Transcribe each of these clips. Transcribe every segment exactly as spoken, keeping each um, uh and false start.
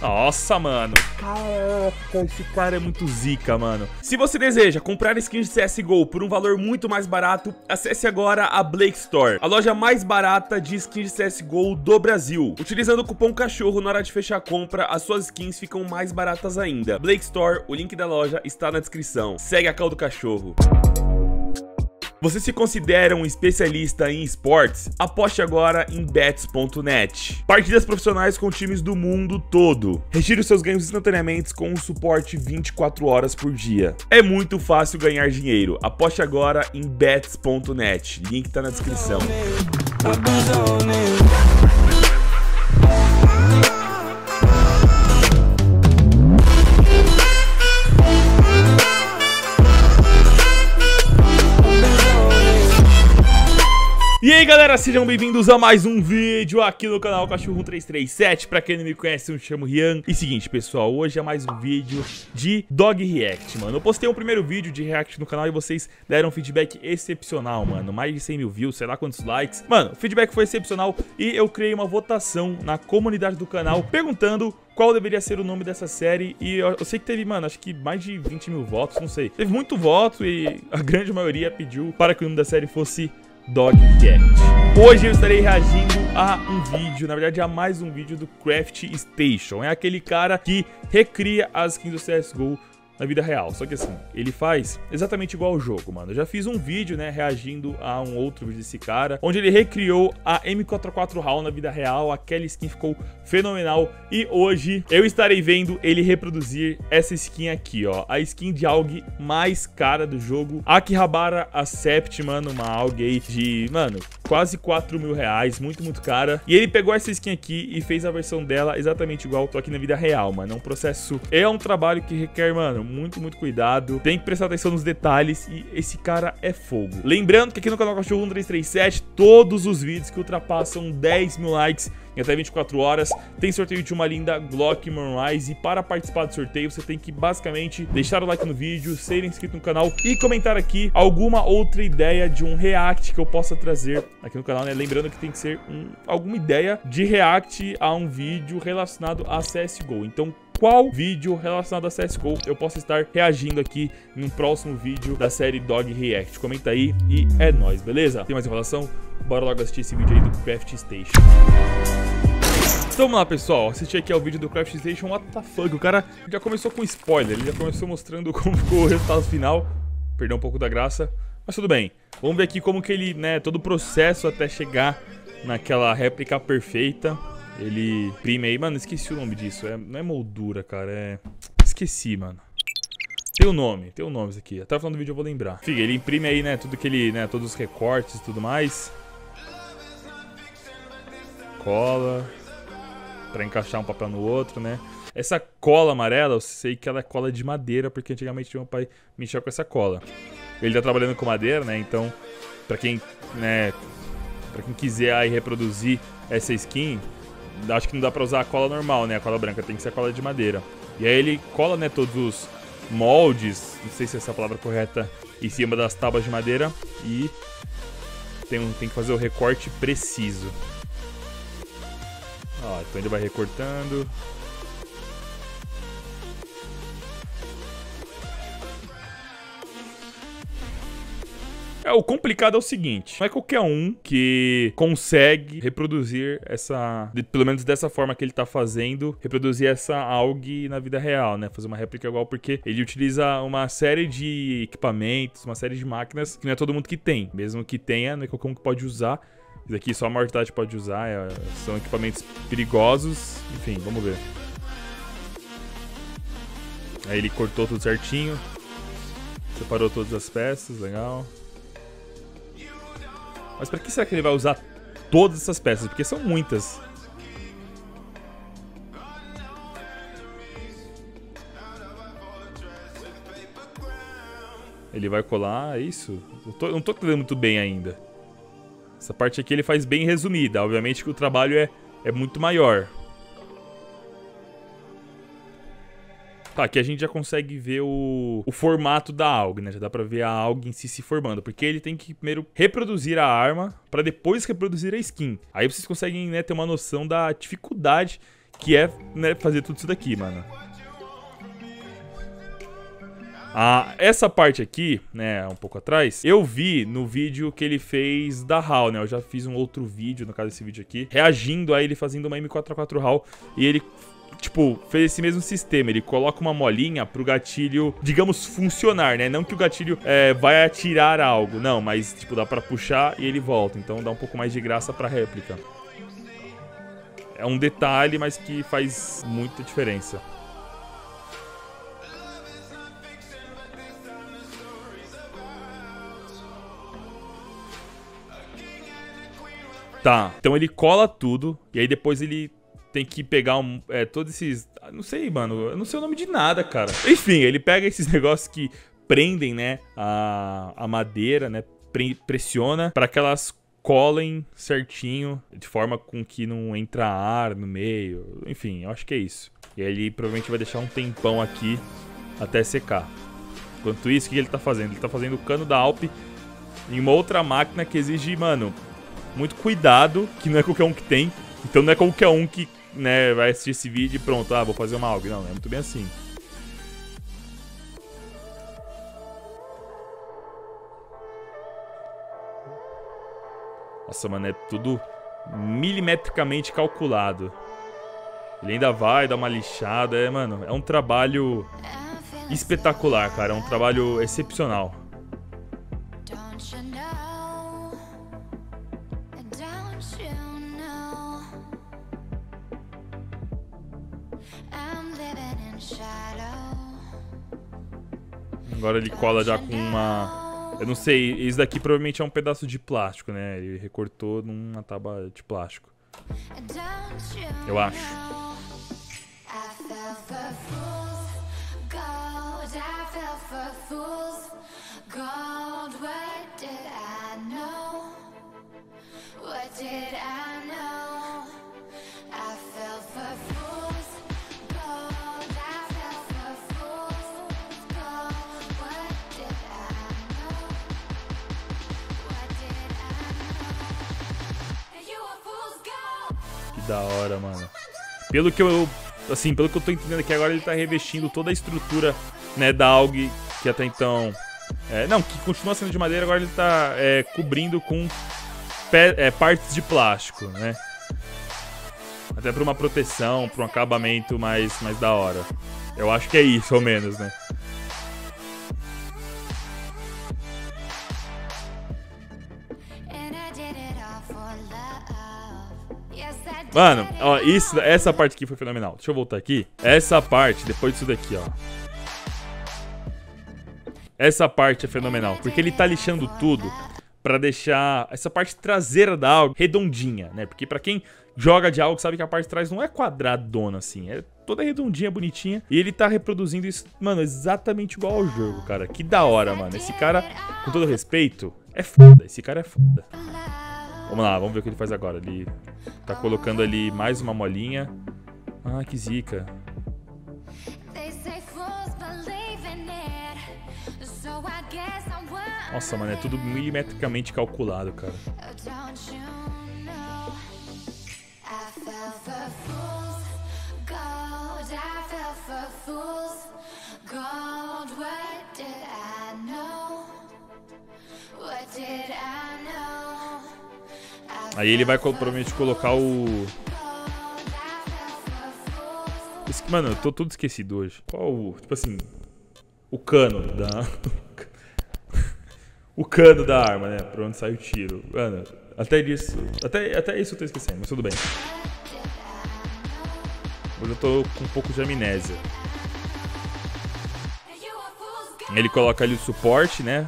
Nossa, mano. Caraca, esse cara é muito zica, mano. Se você deseja comprar skins de C S G O por um valor muito mais barato, acesse agora a Blake Store, a loja mais barata de skins de C S G O do Brasil. Utilizando o cupom CACHORRO na hora de fechar a compra, as suas skins ficam mais baratas ainda. Blake Store, o link da loja está na descrição. Segue a call do cachorro. Você se considera um especialista em esportes? Aposte agora em bets ponto net. Partidas profissionais com times do mundo todo. Retire os seus ganhos instantaneamente com um suporte vinte e quatro horas por dia. É muito fácil ganhar dinheiro. Aposte agora em bets ponto net. Link tá na descrição. E aí galera, sejam bem-vindos a mais um vídeo aqui no canal Cachorro um três três sete. Pra quem não me conhece, eu me chamo Rian. E seguinte, pessoal, hoje é mais um vídeo de Dog React, mano. Eu postei um primeiro vídeo de React no canal e vocês deram um feedback excepcional, mano. Mais de cem mil views, sei lá quantos likes. Mano, o feedback foi excepcional e eu criei uma votação na comunidade do canal perguntando qual deveria ser o nome dessa série. E eu, eu sei que teve, mano, acho que mais de vinte mil votos, não sei. Teve muito voto e a grande maioria pediu para que o nome da série fosse Dog Get. Hoje eu estarei reagindo a um vídeo, na verdade a mais um vídeo do Craft Station. É aquele cara que recria as skins do C S G O na vida real. Só que assim, ele faz exatamente igual ao jogo, mano. Eu já fiz um vídeo, né, reagindo a um outro vídeo desse cara, onde ele recriou a M quarenta e quatro Hal na vida real. Aquela skin ficou fenomenal. E hoje eu estarei vendo ele reproduzir essa skin aqui, ó. A skin de Aug mais cara do jogo. Akihabara Accept, mano. Uma Aug aí de, mano, quase quatro mil reais. Muito, muito cara. E ele pegou essa skin aqui e fez a versão dela exatamente igual. Tô aqui na vida real, mano. É um processo, é um trabalho que requer, mano, muito, muito cuidado. Tem que prestar atenção nos detalhes e esse cara é fogo. Lembrando que aqui no canal Cachorro um três três sete, todos os vídeos que ultrapassam dez mil likes em até vinte e quatro horas, tem sorteio de uma linda Glock Moonrise. E para participar do sorteio, você tem que basicamente deixar o like no vídeo, ser inscrito no canal e comentar aqui alguma outra ideia de um react que eu possa trazer aqui no canal, né? Lembrando que tem que ser um, alguma ideia de react a um vídeo relacionado a C S G O. Então, qual vídeo relacionado a C S G O eu posso estar reagindo aqui no próximo vídeo da série Dog React? Comenta aí e é nóis, beleza? Tem mais enrolação? Bora logo assistir esse vídeo aí do Craft Station. Então vamos lá, pessoal, assisti aqui ao vídeo do Craft Station. What the fuck? O cara já começou com spoiler, ele já começou mostrando como ficou o resultado final. Perdeu um pouco da graça, mas tudo bem. Vamos ver aqui como que ele, né, todo o processo até chegar naquela réplica perfeita. Ele imprime aí, mano, esqueci o nome disso, é, não é moldura, cara, é... Esqueci, mano. Tem o um nome, tem o um nome isso aqui, até o final do vídeo eu vou lembrar. Fica, ele imprime aí, né, tudo que ele, né, todos os recortes e tudo mais. Cola, pra encaixar um papel no outro, né. Essa cola amarela, eu sei que ela é cola de madeira, porque antigamente meu pai mexia com essa cola. Ele tá trabalhando com madeira, né, então, pra quem, né, pra quem quiser aí reproduzir essa skin... Acho que não dá pra usar a cola normal, né? A cola branca tem que ser a cola de madeira. E aí ele cola, né, todos os moldes, não sei se é essa a palavra correta, em cima das tábuas de madeira. E tem, um, tem que fazer o recorte preciso. Ó, então ele vai recortando. É, o complicado é o seguinte, não é qualquer um que consegue reproduzir essa, de, pelo menos dessa forma que ele tá fazendo, reproduzir essa A U G na vida real, né? Fazer uma réplica igual, porque ele utiliza uma série de equipamentos, uma série de máquinas que não é todo mundo que tem. Mesmo que tenha, não é qualquer um que pode usar. Isso aqui só a maior idade pode usar, é, são equipamentos perigosos. Enfim, vamos ver. Aí ele cortou tudo certinho, separou todas as peças, legal. Mas pra que será que ele vai usar todas essas peças? Porque são muitas. Ele vai colar, é isso? Eu tô, não tô entendendo muito bem ainda. Essa parte aqui ele faz bem resumida. Obviamente que o trabalho é, é muito maior. Tá, aqui a gente já consegue ver o, o formato da A U G, né? Já dá pra ver a A U G em si se formando. Porque ele tem que primeiro reproduzir a arma pra depois reproduzir a skin. Aí vocês conseguem, né, ter uma noção da dificuldade que é, né, fazer tudo isso daqui, mano. Ah, essa parte aqui, né, um pouco atrás, eu vi no vídeo que ele fez da Hal, né? Eu já fiz um outro vídeo, no caso esse vídeo aqui, reagindo a ele fazendo uma M quarenta e quatro Hal. E ele, tipo, fez esse mesmo sistema. Ele coloca uma molinha pro gatilho, digamos, funcionar, né? Não que o gatilho é, vai atirar algo, não, mas, tipo, dá pra puxar e ele volta. Então dá um pouco mais de graça pra réplica. É um detalhe, mas que faz muita diferença. Tá, então ele cola tudo, e aí depois ele tem que pegar um, é, todos esses... Não sei, mano, eu não sei o nome de nada, cara. Enfim, ele pega esses negócios que prendem, né, a, a madeira, né, pre pressiona pra que elas colem certinho, de forma com que não entra ar no meio. Enfim, eu acho que é isso. E aí ele provavelmente vai deixar um tempão aqui até secar. Enquanto isso, o que ele tá fazendo? Ele tá fazendo o cano da Alp em uma outra máquina que exige, mano... muito cuidado, que não é qualquer um que tem. Então não é qualquer um que, né, vai assistir esse vídeo e pronto, ah, vou fazer uma AUG. Não, não é muito bem assim. Nossa, mano, é tudo milimetricamente calculado. Ele ainda vai dar uma lixada. É, mano, é um trabalho espetacular, cara. É um trabalho excepcional. Agora ele cola já com uma... Eu não sei, isso daqui provavelmente é um pedaço de plástico, né? Ele recortou numa tábua de plástico. Eu acho. Da hora, mano. Pelo que eu, assim, pelo que eu tô entendendo aqui agora, ele tá revestindo toda a estrutura, né, da AUG, que até então... É, não, que continua sendo de madeira, agora ele tá é, cobrindo com pe é, partes de plástico, né? Até pra uma proteção, pra um acabamento mais, mais da hora. Eu acho que é isso, ao menos, né? Mano, ó, isso, essa parte aqui foi fenomenal. Deixa eu voltar aqui. Essa parte, depois disso daqui, ó. Essa parte é fenomenal, porque ele tá lixando tudo pra deixar essa parte traseira da AUG redondinha, né? Porque pra quem joga de AUG sabe que a parte de trás não é quadradona assim, é toda redondinha, bonitinha. E ele tá reproduzindo isso, mano, exatamente igual ao jogo, cara. Que da hora, mano. Esse cara, com todo respeito, é foda. Esse cara é foda. Vamos lá, vamos ver o que ele faz agora. Ele tá colocando ali mais uma molinha. Ah, que zica. Nossa, mano, é tudo milimetricamente calculado, cara. Aí ele vai provavelmente colocar o... Mano, eu tô tudo esquecido hoje. Qual o... Tipo assim... O cano da... O cano da arma, né? Pra onde sai o tiro. Mano, até isso... Até, até isso eu tô esquecendo, mas tudo bem. Hoje eu tô com um pouco de amnésia. Ele coloca ali o suporte, né?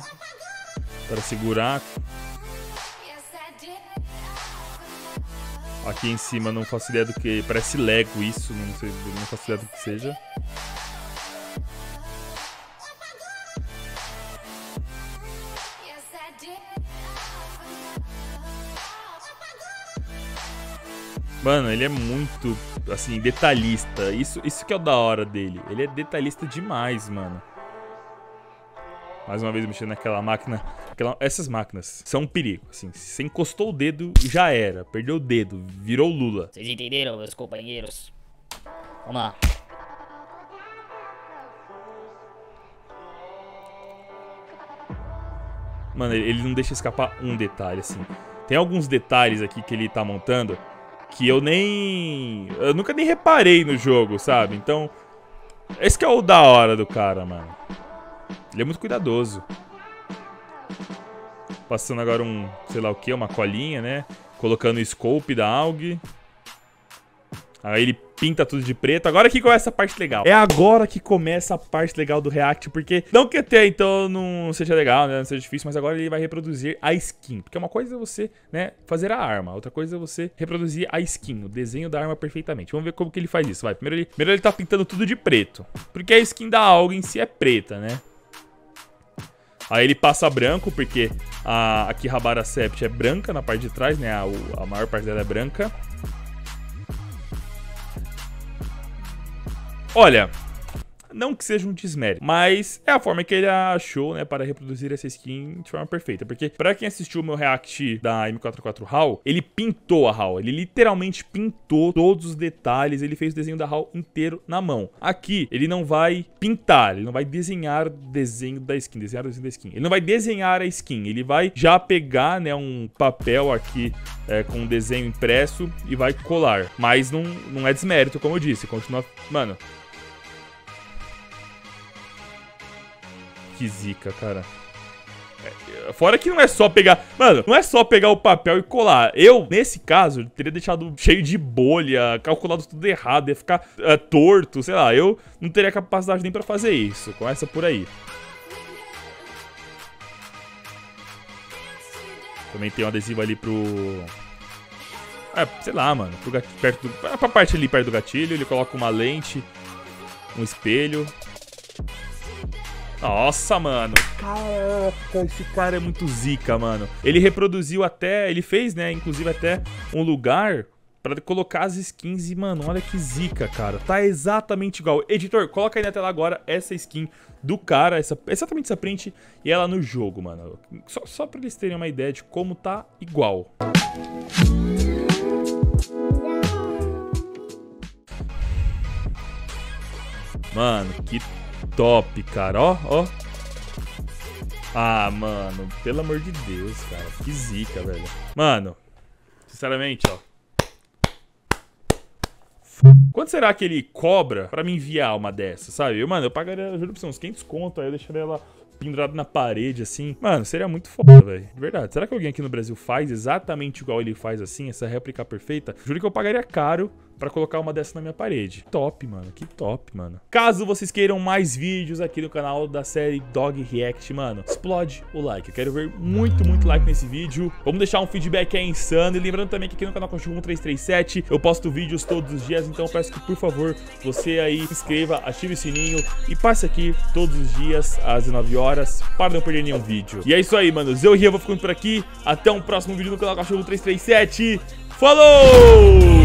Pra segurar... Aqui em cima não faço ideia do que... Parece Lego isso, não sei, não faço ideia do que seja. Mano, ele é muito, assim, detalhista. Isso, isso que é o da hora dele. Ele é detalhista demais, mano. Mais uma vez mexendo naquela máquina... Aquela, essas máquinas são um perigo, assim. Se você encostou o dedo, já era. Perdeu o dedo, virou Lula. Vocês entenderam, meus companheiros? Vamos lá. Mano, ele não deixa escapar um detalhe, assim. Tem alguns detalhes aqui que ele tá montando que eu nem... eu nunca nem reparei no jogo, sabe? Então, esse que é o da hora do cara, mano. Ele é muito cuidadoso. Passando agora um, sei lá o que, uma colinha, né? Colocando o scope da Aug. Aí ele pinta tudo de preto. Agora que começa a parte legal. É agora que começa a parte legal do React, porque não que até então não seja legal, né? Não seja difícil, mas agora ele vai reproduzir a skin. Porque uma coisa é você, né, fazer a arma, outra coisa é você reproduzir a skin, o desenho da arma perfeitamente. Vamos ver como que ele faz isso, vai. Primeiro ele, primeiro ele tá pintando tudo de preto, porque a skin da Aug em si é preta, né? Aí ele passa branco, porque a Akihabara Accept é branca na parte de trás, né? A, a maior parte dela é branca. Olha, não que seja um desmérito, mas é a forma que ele achou, né, para reproduzir essa skin de forma perfeita. Porque para quem assistiu o meu react da M quarenta e quatro Hal, ele pintou a Hal, ele literalmente pintou todos os detalhes, ele fez o desenho da Hal inteiro na mão. Aqui, ele não vai pintar, ele não vai desenhar o desenho da skin, desenhar o desenho da skin. Ele não vai desenhar a skin, ele vai já pegar, né, um papel aqui é, com um desenho impresso e vai colar. Mas não, não é desmérito, como eu disse, continua... Mano... Que zica, cara. Fora que não é só pegar... Mano, não é só pegar o papel e colar. Eu, nesse caso, teria deixado cheio de bolha, calculado tudo errado, ia ficar uh, torto, sei lá. Eu não teria capacidade nem pra fazer isso. Começa por aí. Também tem um adesivo ali pro... É, sei lá, mano. Pro gatilho, perto do... Pra parte ali perto do gatilho, ele coloca uma lente, um espelho... Nossa, mano. Caraca, esse cara é muito zica, mano. Ele reproduziu até... Ele fez, né, inclusive até um lugar pra colocar as skins e, mano, olha que zica, cara. Tá exatamente igual. Editor, coloca aí na tela agora essa skin do cara, essa, exatamente essa print e ela no jogo, mano. Só, só pra eles terem uma ideia de como tá igual. Mano, que... top, cara, ó, ó. Ah, mano, pelo amor de Deus, cara. Que zica, velho. Mano, sinceramente, ó. Quanto será que ele cobra pra me enviar uma dessa, sabe? Eu, mano, eu pagaria, eu juro pra você, uns quinhentos conto, aí eu deixaria ela pendurada na parede, assim. Mano, seria muito foda, velho. De verdade. Será que alguém aqui no Brasil faz exatamente igual ele faz, assim? Essa réplica perfeita? Juro que eu pagaria caro pra colocar uma dessa na minha parede. Top, mano. Que top, mano. Caso vocês queiram mais vídeos aqui no canal da série Dog React, mano, explode o like. Eu quero ver muito, muito like nesse vídeo. Vamos deixar um feedback aí insano. E lembrando também que aqui no canal Cachorro um três três sete eu posto vídeos todos os dias. Então eu peço que, por favor, você aí se inscreva, ative o sininho e passe aqui todos os dias às dezenove horas para não perder nenhum vídeo. E é isso aí, manos. Eu e Rian vou ficando por aqui. Até um próximo vídeo no canal Cachorro um três três sete. Falou!